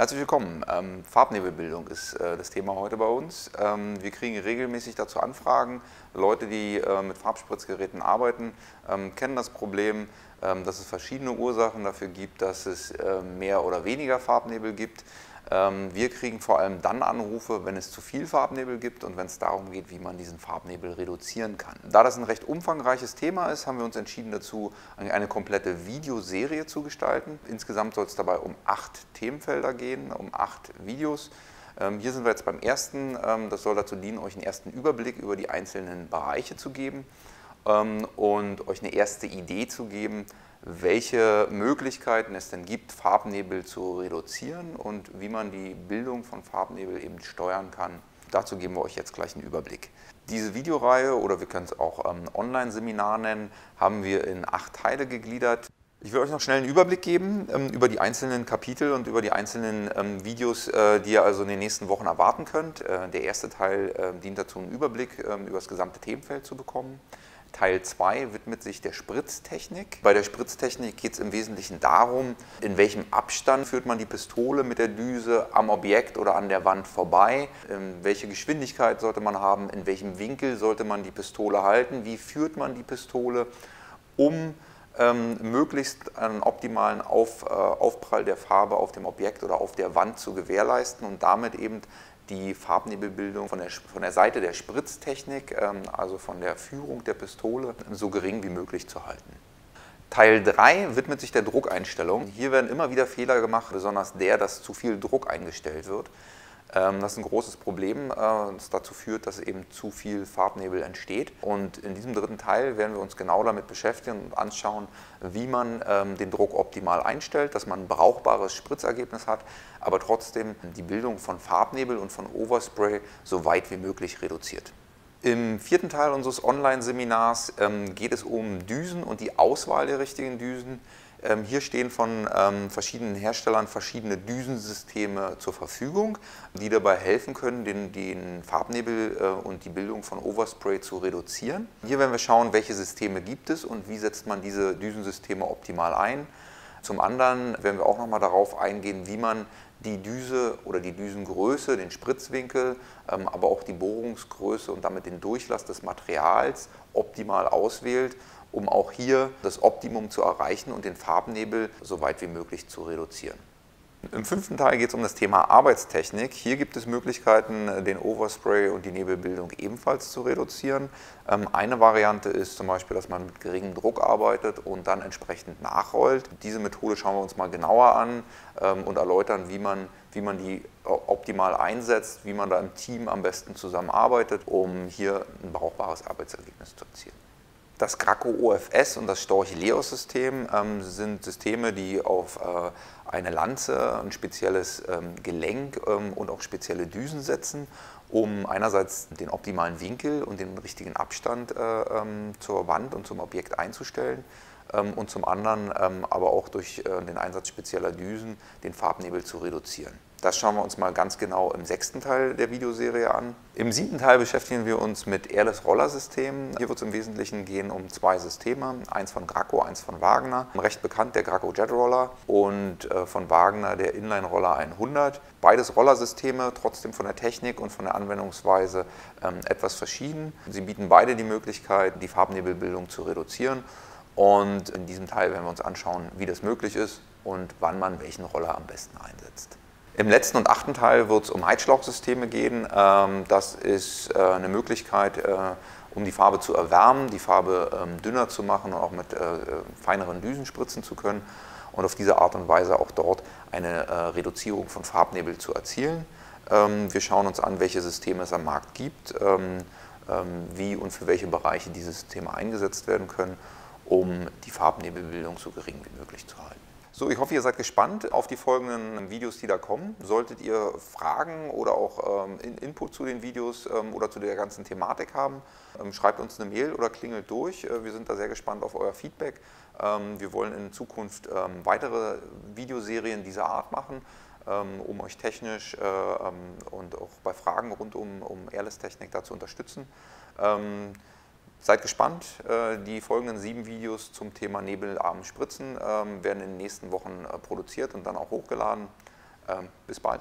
Herzlich willkommen. Farbnebelbildung ist das Thema heute bei uns. Wir kriegen regelmäßig dazu Anfragen. Leute, die mit Farbspritzgeräten arbeiten, kennen das Problem, dass es verschiedene Ursachen dafür gibt, dass es mehr oder weniger Farbnebel gibt. Wir kriegen vor allem dann Anrufe, wenn es zu viel Farbnebel gibt und wenn es darum geht, wie man diesen Farbnebel reduzieren kann. Da das ein recht umfangreiches Thema ist, haben wir uns entschieden dazu, eine komplette Videoserie zu gestalten. Insgesamt soll es dabei um 8 Themenfelder gehen, um 8 Videos. Hier sind wir jetzt beim ersten. Das soll dazu dienen, euch einen ersten Überblick über die einzelnen Bereiche zu geben und euch eine erste Idee zu geben, welche Möglichkeiten es denn gibt, Farbnebel zu reduzieren und wie man die Bildung von Farbnebel eben steuern kann. Dazu geben wir euch jetzt gleich einen Überblick. Diese Videoreihe, oder wir können es auch Online-Seminar nennen, haben wir in 8 Teile gegliedert. Ich will euch noch schnell einen Überblick geben über die einzelnen Kapitel und über die einzelnen Videos, die ihr also in den nächsten Wochen erwarten könnt. Der erste Teil dient dazu, einen Überblick über das gesamte Themenfeld zu bekommen. Teil 2 widmet sich der Spritztechnik. Bei der Spritztechnik geht es im Wesentlichen darum, in welchem Abstand führt man die Pistole mit der Düse am Objekt oder an der Wand vorbei, welche Geschwindigkeit sollte man haben, in welchem Winkel sollte man die Pistole halten, wie führt man die Pistole, um möglichst einen optimalen Aufprall der Farbe auf dem Objekt oder auf der Wand zu gewährleisten und damit eben die Farbnebelbildung von der Seite der Spritztechnik, also von der Führung der Pistole, so gering wie möglich zu halten. Teil 3 widmet sich der Druckeinstellung. Hier werden immer wieder Fehler gemacht, besonders der, dass zu viel Druck eingestellt wird. Das ist ein großes Problem, das dazu führt, dass eben zu viel Farbnebel entsteht. Und in diesem dritten Teil werden wir uns genau damit beschäftigen und anschauen, wie man den Druck optimal einstellt, dass man ein brauchbares Spritzergebnis hat, aber trotzdem die Bildung von Farbnebel und von Overspray so weit wie möglich reduziert. Im vierten Teil unseres Online-Seminars geht es um Düsen und die Auswahl der richtigen Düsen. Hier stehen von verschiedenen Herstellern verschiedene Düsensysteme zur Verfügung, die dabei helfen können, den Farbnebel und die Bildung von Overspray zu reduzieren. Hier werden wir schauen, welche Systeme gibt es und wie setzt man diese Düsensysteme optimal ein. Zum anderen werden wir auch nochmal darauf eingehen, wie man die Düse oder die Düsengröße, den Spritzwinkel, aber auch die Bohrungsgröße und damit den Durchlass des Materials optimal auswählt, um auch hier das Optimum zu erreichen und den Farbnebel so weit wie möglich zu reduzieren. Im fünften Teil geht es um das Thema Arbeitstechnik. Hier gibt es Möglichkeiten, den Overspray und die Nebelbildung ebenfalls zu reduzieren. Eine Variante ist zum Beispiel, dass man mit geringem Druck arbeitet und dann entsprechend nachrollt. Diese Methode schauen wir uns mal genauer an und erläutern, wie man die optimal einsetzt, wie man da im Team am besten zusammenarbeitet, um hier ein brauchbares Arbeitsergebnis zu erzielen. Das Graco OFS und das Storch-Leos-System sind Systeme, die auf eine Lanze, ein spezielles Gelenk und auch spezielle Düsen setzen, um einerseits den optimalen Winkel und den richtigen Abstand zur Wand und zum Objekt einzustellen und zum anderen aber auch durch den Einsatz spezieller Düsen den Farbnebel zu reduzieren. Das schauen wir uns mal ganz genau im 6. Teil der Videoserie an. Im 7. Teil beschäftigen wir uns mit Airless-Roller-Systemen. Hier wird es im Wesentlichen gehen um 2 Systeme, eins von Graco, eins von Wagner. Recht bekannt der Graco Jet Roller und von Wagner der Inline-Roller 100. Beides Rollersysteme, trotzdem von der Technik und von der Anwendungsweise etwas verschieden. Sie bieten beide die Möglichkeit, die Farbnebelbildung zu reduzieren. Und in diesem Teil werden wir uns anschauen, wie das möglich ist und wann man welchen Roller am besten einsetzt. Im letzten und 8. Teil wird es um Heizschlauchsysteme gehen. Das ist eine Möglichkeit, um die Farbe zu erwärmen, die Farbe dünner zu machen und auch mit feineren Düsen spritzen zu können und auf diese Art und Weise auch dort eine Reduzierung von Farbnebel zu erzielen. Wir schauen uns an, welche Systeme es am Markt gibt, wie und für welche Bereiche diese Systeme eingesetzt werden können, um die Farbnebelbildung so gering wie möglich zu halten. So, ich hoffe, ihr seid gespannt auf die folgenden Videos, die da kommen. Solltet ihr Fragen oder auch Input zu den Videos oder zu der ganzen Thematik haben, schreibt uns eine Mail oder klingelt durch. Wir sind da sehr gespannt auf euer Feedback. Wir wollen in Zukunft weitere Videoserien dieser Art machen, um euch technisch und auch bei Fragen rund um Airless-Technik da zu unterstützen. Seid gespannt, die folgenden 7 Videos zum Thema nebelarmen Spritzen werden in den nächsten Wochen produziert und dann auch hochgeladen. Bis bald.